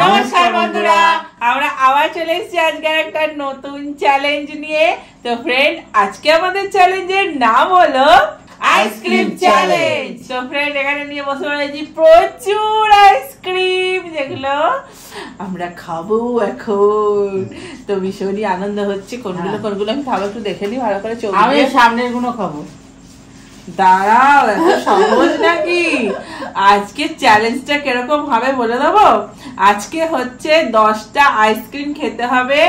নমস্কার বন্ধুরা, আমরা আবার চলে এসেছি আজকের একটা নতুন চ্যালেঞ্জ নিয়ে। তো ফ্রেন্ড, আজকে আমাদের চ্যালেঞ্জের নাম হলো আইসক্রিম চ্যালেঞ্জ। তো ফ্রেন্ড, এখানে নিয়ে বসে পড়েছি প্রচুর আইসক্রিম, যেগুলো আমরা খাবো এখন। তো ভীষণই আনন্দ হচ্ছে। কোনগুলো আমি খাবো একটু দেখে নিই ভালো করে। আমি সামনের গুলো খাবো। দাঁড়াও, এত সহজ নাকি? আজকে চ্যালেঞ্জটা কিরকম হবে বলে দেবো। আজকে হচ্ছে 10টা আইসক্রিম খেতে হবে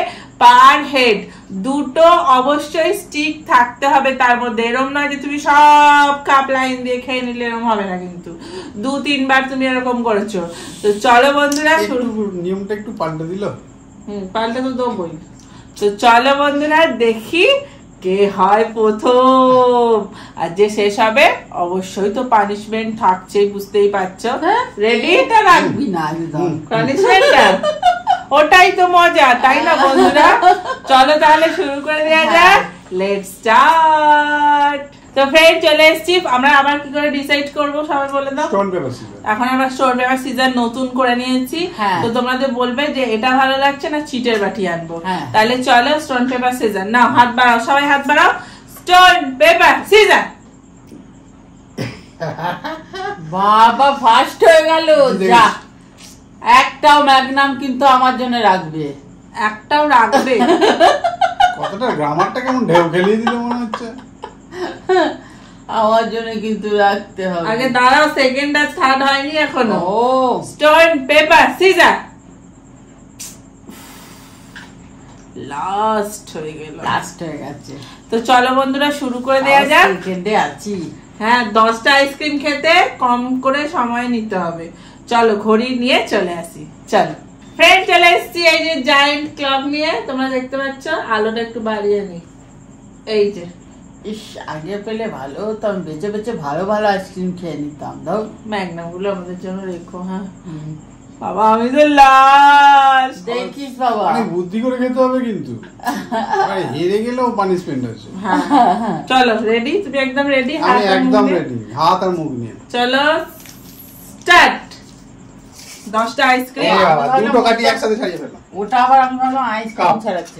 পার হেড। দুটো অবশ্যই স্টিক থাকতে হবে তার মধ্যে। এরকম নয় যে তুমি সব কাপ লাইন দিয়ে খেয়ে নিলে, এরকম হবে না। কিন্তু 2-3 বার তুমি এরকম করেছো। তো চলো বন্ধুরা, নিয়মটা একটু পাল্টে দিল। পাল্টে তো দেবই। তো চলো বন্ধুরা, দেখি কে হয় প্রথম আর যে শেষ হবে। অবশ্যই তো পানিশমেন্ট থাকছে, বুঝতেই পারছো। রেডিটা রাখবি না, পানিশমেন্টটা ওটাই তো মজা, তাই না বন্ধুরা? চলো তাহলে শুরু করে দেওয়া যাক। Let's start. তো ফ্রেন্ড, চলে এসেছি আমরা। আবার কি করে ডিসাইড করবো সবাই বলে দাও। এখন আমরা স্টোন পেপার সিজার নতুন করে নিয়েছি। তো তোমাদের বলবে যে এটা ভালো লাগছে না চিটের বাটি আনবো। তাহলে চলো স্টোন পেপার সিজার। নাও হাত বাড়াও, সবাই হাত বাড়াও। Stone paper scissor. বাবা, ফার্স্ট হয়ে গেল। যা, একটাও ম্যাগনাম কিন্তু আমার জন্য রাখবে। একটাও রাখবে। কতটা গ্রামারটা কেমন ঢেউ খেলিয়ে দিল মনে হচ্ছে। আমার জন্য কিন্তু রাখতে হবে। আগে দাঁড়াও, সেকেন্ড আর থার্ড হয়নি এখনো। ও, স্টোন পেপার সিজার লাস্ট হয়ে গেল। লাস্ট হয়ে গেছে। তো চলো বন্ধুরা, শুরু করে দেয়া যাক। সেকেন্ডে আছি। হ্যাঁ, 10টা আইসক্রিম খেতে কম করে সময় নিতে হবে। চলো ঘড়ি নিয়ে চলে আসি। চলো ফ্রেন্ড, চলে এসছি এই যে জায়ান্ট ক্লক নিয়ে। তোমরা দেখতে পাচ্ছ, আলোটা একটু বাড়িয়ে নি। এই যে, ইস, আগে পেলে ভালো হতো। আমি বেঁচে বেঁচে ভালো ভালো আইসক্রিম খেয়ে নিতাম। ধর ম্যাগনাম গুলো আমাদের জন্য রেখো। হ্যাঁ বাবা, আমি তো লাস্ট। দেখিস বাবা, বুদ্ধি করে খেতে হবে কিন্তু। হেরে গেলেও পানিশমেন্ট আছে। চলো রেডি? তুমি একদম রেডি? আমি একদম রেডি, হাত আর মুখ নিয়ে। চলো স্টার্ট। 10টা আইসক্রিম, দুটো কাটি একসাথে ছাড়িয়ে ফেললাম। ওটা আবার আমি ভালো আইসক্রিম ছাড়াচ্ছি।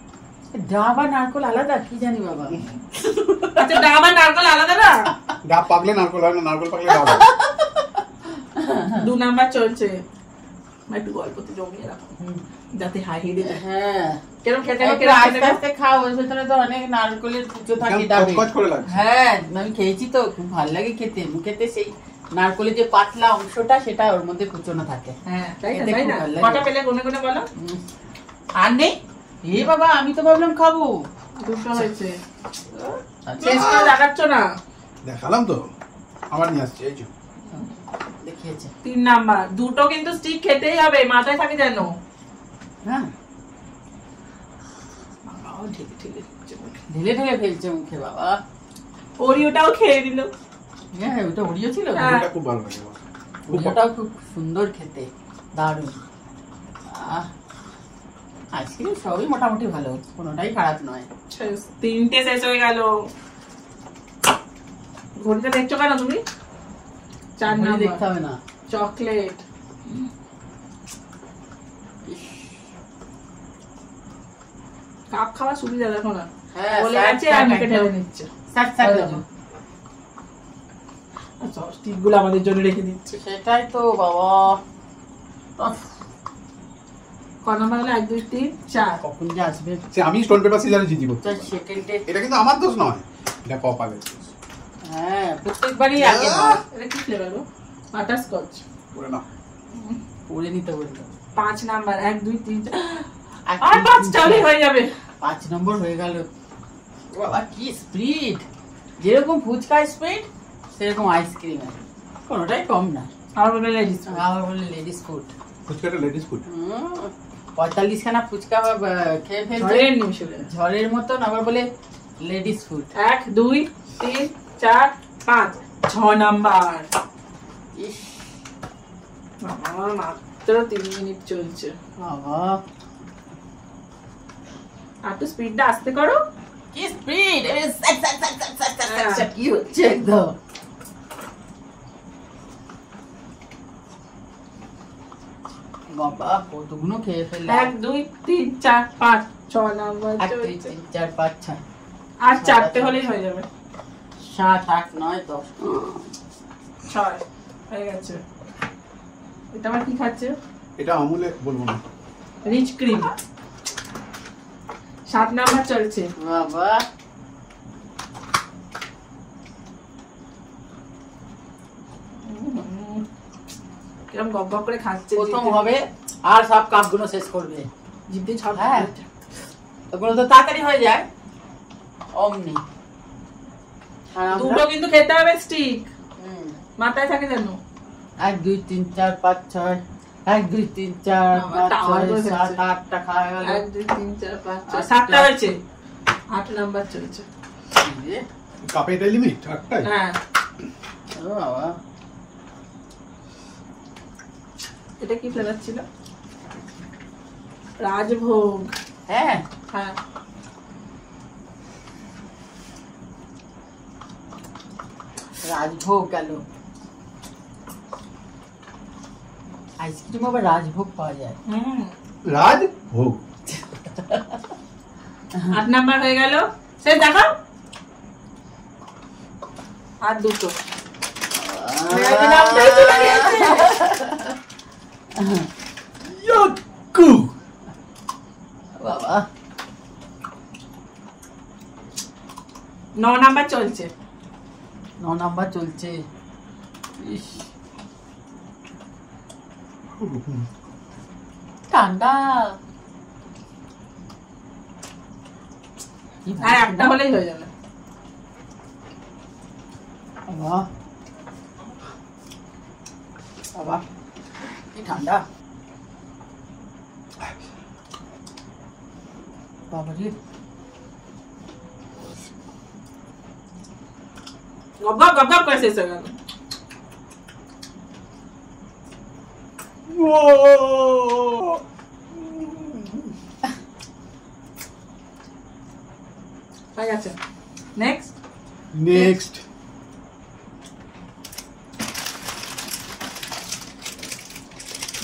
ডাব আর নারকোল আলাদা? কি জানি বাবা। আচ্ছা, ডাব আর নারকোল আলাদা না? ডাব পাকলে নারকোল হয় না, নারকোল পাকলে ডাব। 2 নাম্বার চলছে। একটু গল্পতে জমিয়ে রাখো যাতে হাই হেডে। হ্যাঁ, এরকম খেতে খেতে আস্তে আস্তে খাও। ওর ভিতরে তো অনেক নারকোলের কুচো থাকে ডাবে। হ্যাঁ, আমি খেয়েছি তো, খুব ভালো লাগে খেতে। মুখেতে সেই নারকোলের যে পাতলা অংশটা, সেটা ওর মধ্যে কুচোনো থাকে। হ্যাঁ, তাই না? কটা পেলে গুনে গুনে বলো। আর নেই? এ বাবা, আমি তো ভাবলাম খাবো। দুটো হয়েছে। শেষ করে দেখাচ্ছ না? দেখালাম তো, আবার নিয়ে আসছে। এই যে দেখিয়েছে। 3 নাম্বার। দুটো কিন্তু স্টিক খেতেই হবে, মাথায় থাকে যেন। হ্যাঁ, বাবা ঢেলে ঢেলে ঢেলে ঢেলে ফেলছে মুখে। বাবা, ওরিওটাও খেয়ে নিল। হ্যাঁ, ওটা ওরিও ছিল। ওটা খুব ভালো লাগে। ওটাও খুব সুন্দর খেতে, দারুণ। আহ, আইসক্রিম সবই মোটামুটি ভালো, কোনোটাই খারাপ নয়। 3টে শেষ হয়ে গেল। ঘড়িটা দেখছো কেন তুমি? 4 নাম্বার। দেখতে হবে না। চকলেট। কাপ খাওয়া সুবিধা দেখো না। বলে আছে আর মুখে ঢেলে নিচ্ছে। সাক সাক দেবো। আচ্ছা, স্টিকগুলো আমাদের জন্য রেখে দিচ্ছে। সেটাই তো বাবা। 1 2 3 4 কখন যে আসবে। আমি স্টোন পেপার সিজারে জিতব। সেকেন্ডে। এটা কিন্তু আমার দোষ নয়, এটা কপালে। হ্যাঁ, প্রত্যেকবারই আগে হয়। এটা কি ফ্লেভার গো? বাটারস্কচ। পুরো না, পুরো নিতে হবে। 5 নাম্বার। 1 2 3 4 আর 5টাই হয়ে যাবে। 5 নম্বর হয়ে গেল। বাবা, কি স্প্রিড! যেরকম ফুচকা স্প্রিড, সেরকম আইসক্রিম আছে, কোনোটাই কম না। আর বলে লেডিস, আর বলে লেডিস ফুড। ফুচকাটা লেডিস ফুড। 45 খানা ফুচকা খেয়ে ফেলছে ঝড়ের মতন। আবার বলে লেডিস ফুড। 1 2 3 4 5 6 নাম্বার। ইস আমার মাত্র 3 মিনিট চলছে বাবা। একটু স্পিডটা আস্তে করো। কি স্পিড? এ সব কি হচ্ছে একদম। বাবা কতগুলো খেয়ে ফেললে। 1 2 3 4 5 6 নাম্বার চলছে। 1 2 3 4 5 6 আর চারটে হলেই হয়ে যাবে। 7 8 9 10 6 হয়ে গেছে। এটা আবার কি খাচ্ছে? এটা আমুলে বলবো না, রিচ ক্রিম। 7 নাম্বার চলছে বাবা। কিরম গপগপ করে খাচ্ছে। প্রথম হবে আর সব কাপগুলো শেষ করবে জিভে ছাড়। হ্যাঁ ওগুলো তো তাড়াতাড়ি হয়ে যায় অমনি। দুটো কিন্তু খেতে হবে স্টিক, মাথায় থাকে যেন। 1 2 3 4 5 6 1 2 3 4 5 6 7 8টা খাওয়া গেল। 1 2 3 4 5 6 7টা হয়েছে। 8 নাম্বার চলছে। কাপে এটা লিমিট 8টা। হ্যাঁ ও বাবা এটা কি ফ্লেভার ছিল? রাজভোগ। হ্যাঁ হ্যাঁ রাজভোগ গেল। আইসক্রিম আবার রাজভোগ পাওয়া যায়। রাজভোগ 8 নাম্বার হয়ে গেল। সে দেখো আর দুটো। বাবা 9 নাম্বার চলছে। 9 নাম্বার চলছে। ঠান্ডা আর একটা হলেই হয়ে যাবে। বাহ বাবা কি ঠান্ডা বাবা রে। গপ গপ করে শেষ হয়ে গেল। Next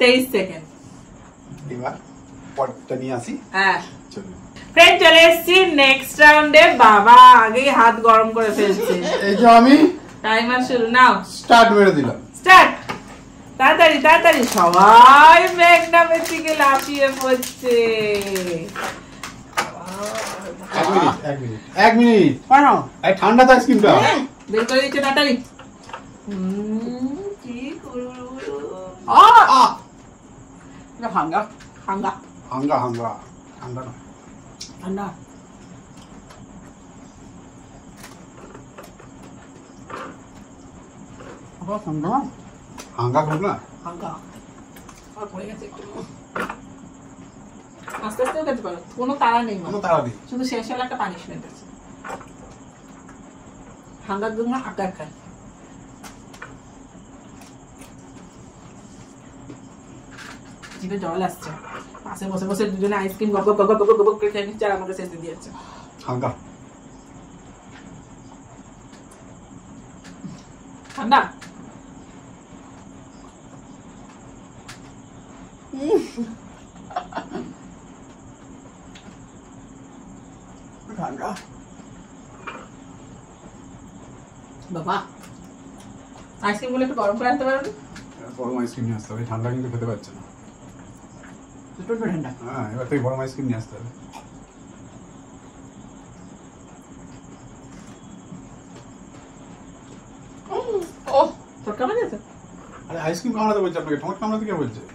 23 second. এবার পড়তে নিয়ে আসি। হ্যাঁ চলো ফ্রেন্ড চলে এসছি নেক্সট রাউন্ডে। বাবা আগেই হাত গরম করে ফেলছে। এই যে আমি টাইমার শুরু নাও স্টার্ট মেরে দিলাম। স্টার্ট তাড়াতাড়ি তাড়াতাড়ি। সবাই ম্যাগনামের দিকে লাফিয়ে পড়ছে। 1 মিনিট পাও। এই ঠান্ডা তো আইসক্রিমটা বের করে দিতে তাড়াতাড়ি। কি করো? না হাঙ্গা হাঙ্গা হাঙ্গা হাঙ্গা ঠান্ডা না ঠান্ডা। আবার ঠান্ডা হাঙ্গা করব না হাঙ্গা। আর হয়ে গেছে একটু আস্তে আস্তে করতে পারো। কোনো তাড়া নেই, কোনো তাড়া নেই, শুধু শেষে একটা পানিশমেন্ট আছে। হাঙ্গা গুলো আকার খায়। জিভে জল আসছে। পাশে বসে বসে দুজনে আইসক্রিম গপ গপ গপ গপ গপ করে খেয়ে নিচ্ছে আর আমাকে শেষ দিয়ে দিচ্ছে হাঙ্গা ঠান্ডা। বাবা আইসক্রিম গুলো একটু গরম করে আনতে পারো। গরম আইসক্রিম নিয়ে আসতে হবে, ঠান্ডা কিন্তু খেতে পারছে না। ঠান্ডা হ্যাঁ এবার থেকে গরম আইসক্রিম নিয়ে আসতে হবে। Oh, so come on, sir. Ice cream खाना तो बोल चुके हैं, ठोंठ खाना तो क्या बोल चुके हैं?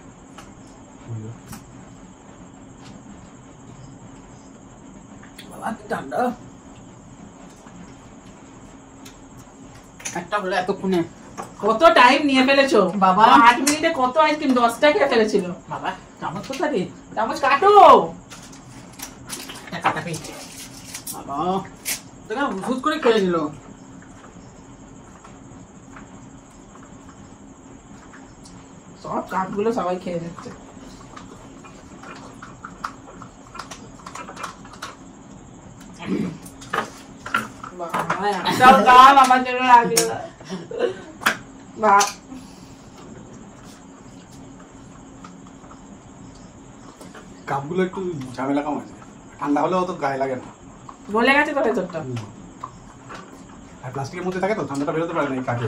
बाबा ठंडा। एक टब ले तो कुने। कोतो टाइम नहीं है पहले चो। बाबा 8 मिनट कोतो ice cream 10टा क्या पहले चिलो। बाबा चामच कोता दी, चामच काटो। एक काटा पी। बाबा तो क्या भूत को नहीं खेल चिलो। সব কাঠগুলো সবাই খেয়ে যাচ্ছে বাবা সব কাম আমার জন্য রাখলো বাবা কাপগুলো একটু ঝামেলা কম আছে ঠান্ডা হলে অত গায়ে লাগে না বলে গেছে তো তোরটা আর প্লাস্টিকের মধ্যে থাকে তো ঠান্ডাটা বেরোতে পারে না কাঠে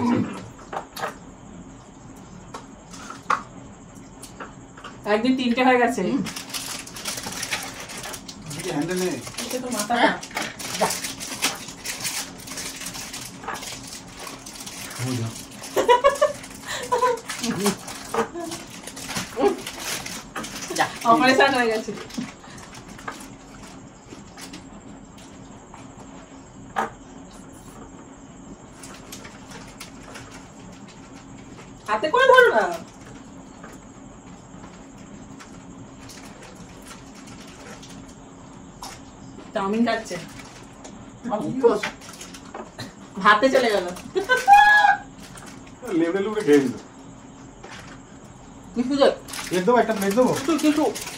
একদিন 3টে হয়ে গেছে এই হ্যান্ডেল নেই এটা তো মাথা যা ও যা যা আমার সাথে হয়ে গেছে হাতে করে ধরো না চাউমিন খাচ্ছে হাতে চলে গেল লেভেল লুকে খেয়ে নিল কিছু দেখ একটা প্লেট দেবো কিছু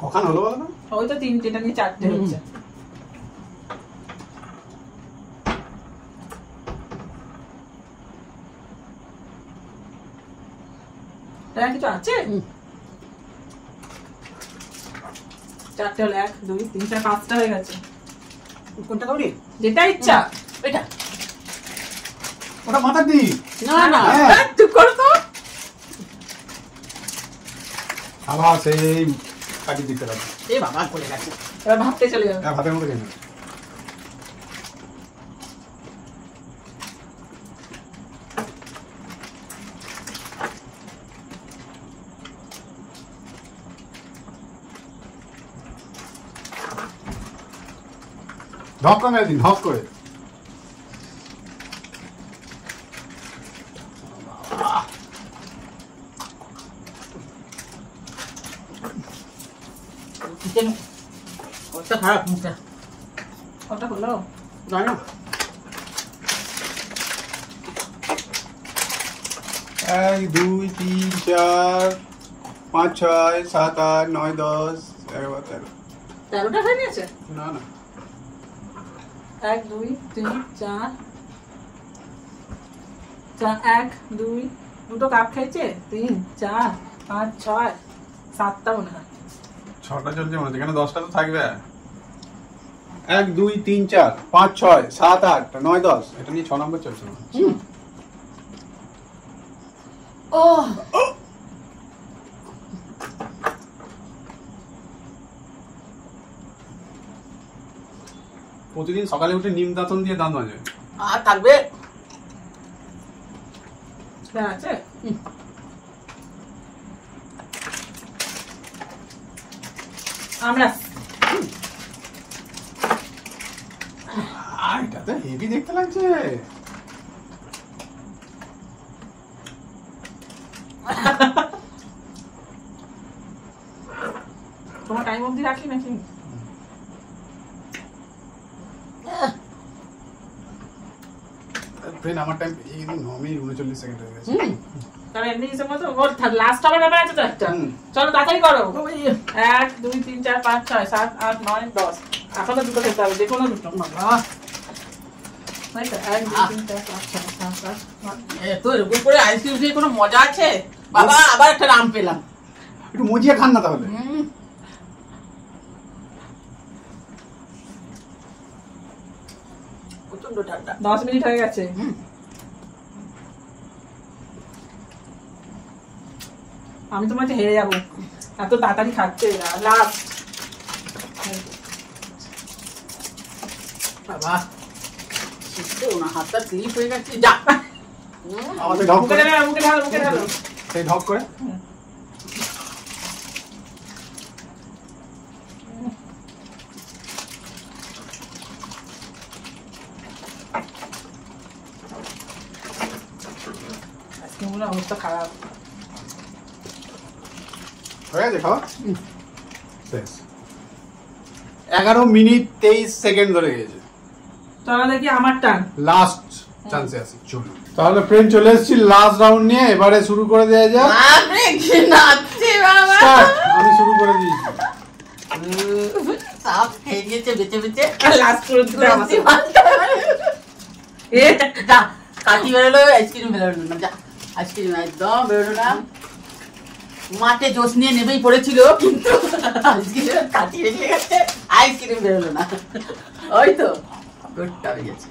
কখন হলো বলো না ওই তো 3টা নিয়ে 4টে হচ্ছে তার কিছু আছে 4টে হলো 1 2 3 4 5টা হয়ে গেছে কোনটা করি যেটা ইচ্ছা এটা ওটা মাথা দি না না তুই কর তো আবার সেই কাটি দিতে লাগবে এই বাবা কোলে গেছে এবার ভাবতে চলে যাবে না ভাতের মধ্যে না ঢাকা না দিন ঢাক করে কেন ওটা খারাপ মুখটা ওটা হলো না না এই 2 3 4 5 6 7 8 9 10 11 12 13টা হয়ে গেছে না না 1 2 3 4 দুটো কাপ খাইছে 3 4 5 6 7টা মনে হয় 6টা চলছে মনে হয় কেন 10টা তো থাকবে 1 2 3 4 5 6 7 8 9 10 এটা নিয়ে 6 নম্বর চলছে ও প্রতিদিন সকালে উঠে নিম দাঁতন দিয়ে দাঁত মাজে আর থাকবে হ্যাঁ আছে আমরা আর এটা তো হেভি দেখতে লাগছে তোমার টাইম অবধি রাখি নাকি ফ্রেন্ড আমার টাইম এই 9:39 সেকেন্ড হয়ে গেছে তাহলে এমনি হিসাব মতো ওর লাস্ট হবে না আছে তো একটা চলো তাড়াতাড়ি করো 1 2 3 4 5 6 7 8 9 10 এখন দুটো করতে হবে দেখো না দুটো বাবা মজিয়া খান না তাহলে প্রচন্ড ঠান্ডা 10 মিনিট হয়ে গেছে আমি তোমাকে হেরে যাবো এত তাড়াতাড়ি খাচ্ছে না লাস্ট বাবা শীতে ওনা হাতটা ক্লিপ হয়ে গেছে যা আমাদের ঢক করে মুখে ঢালো সেই ঢক করে আজকে ওর অবস্থা খারাপ হয়ে দেখো 11 মিনিট 23 সেকেন্ড ধরে গেছে তাহলে কি আমার টান লাস্ট চান্সে আছে চলো তাহলে ফ্রেন্ড চলে এসেছি লাস্ট রাউন্ড নিয়ে এবারে শুরু করে দেয়া যাক আপনি কি নাচছে বাবা আমি শুরু করে দিয়েছি সব খেয়ে গেছে বেঁচে বেঁচে লাস্ট করতে আমাকে এ যা কাটি বেরোলো আইসক্রিম বেরোলো না যা আইসক্রিম একদম বেরোলো না মাঠে জোশ নিয়ে নেবেই পড়েছিল কিন্তু আজকে কাটি রেখে গেছে আইসক্রিম বেরোলো না ওই তো গোটা হয়ে গেছে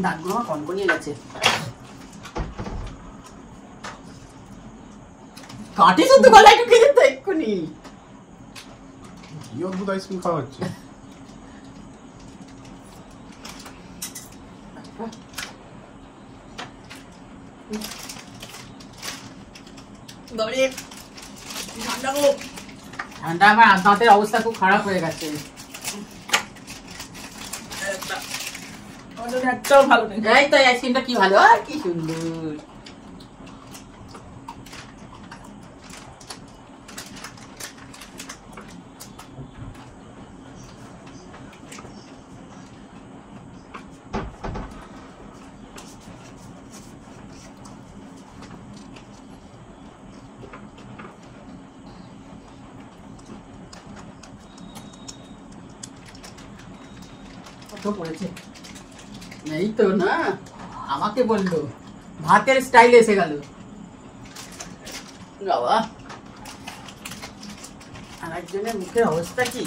দাঁতগুলো কনকনিয়ে গেছে কাটি শুধু গলায় ঢুকে যেত এক্ষুনি কি অদ্ভুত আইসক্রিম খাওয়া হচ্ছে ঠান্ডা আমার দাঁতের অবস্থা খুব খারাপ হয়ে গেছে আইসক্রিমটা কি ভালো আর কি সুন্দর পড়েছে এই তো না আমাকে বললো ভাতের স্টাইল এসে গেল বাবা আরেকজনের মুখের অবস্থা কি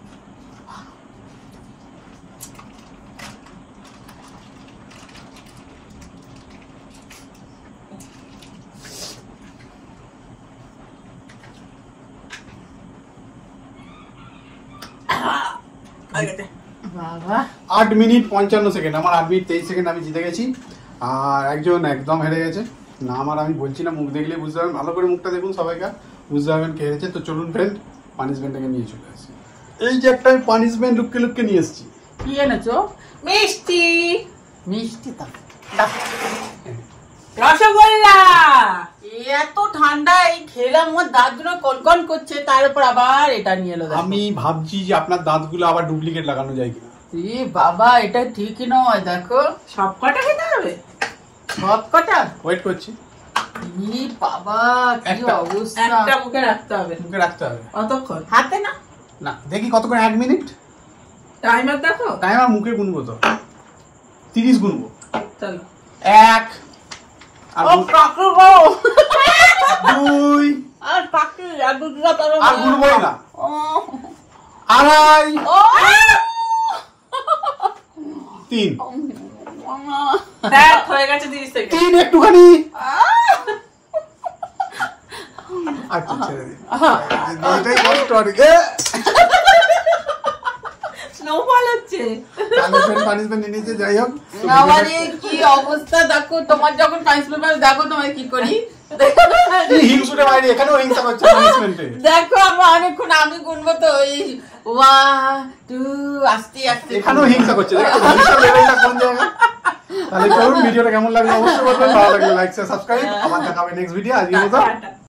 आठ मिनट 55 सेकेंड हमारे 8 मिनट 23 सेकेंड हमें जीते गए ची आह एक जो एकदम हेरे गए चे ना हमारा हमें बोलची ना मुख देख ले बुझ जाएं अलग बड़े मुख टा देखूं सब एका बुझ जाएं कह रहे चे तो चलूं फ्रेंड पानिशमेंट के निये चुका ची एक एक टाइम पानिशमेंट लुक के निये ची ये ना जो मिष्टी रसगोल्ला तो ठंडा खेला मोर दाँत कौन कौन कर दाँत गुला डुप्लिकेट लगाना जाए बाबा ठीक नय देखो सब कटा खेते सब कटा वेट कर मुखे रखते मुखे रखते कतक्षण हाथे ना ना देखी कतक्षण 1 मिनट टाइमर देखो टाइमर मुखे गुनबो तो 30 गुनबो चलो 1 अब काकू को दूई और काकू यार दूसरा तरफ और गुड़ बोलना आराई 3 बैठ होएगा 30 सेकंड 3 एक टुकड़ी आठ चले दे बहुत टॉर्क स्नोफॉल হচ্ছে পানিশমেন্ট পানিশমেন্ট নিচে যাই হোক আমারে কি অবস্থা দেখো তোমার যখন পানিশমেন্ট পাবে দেখো তোমার কি করি এই হিংসুটা বাইরে এখানে হিংসা হচ্ছে পানিশমেন্টে দেখো আমরা অনেকক্ষণ আমি গুনবো তো ওই 1 2 আস্তে আস্তে এখানে হিংসা হচ্ছে দেখো হিংসা লেভেলটা কোন জায়গা তাহলে কোন ভিডিওটা কেমন লাগলো অবশ্যই বলবেন ভালো লাগলে লাইক শেয়ার সাবস্ক্রাইব আবার দেখা হবে নেক্সট ভিডিও আজকে মতো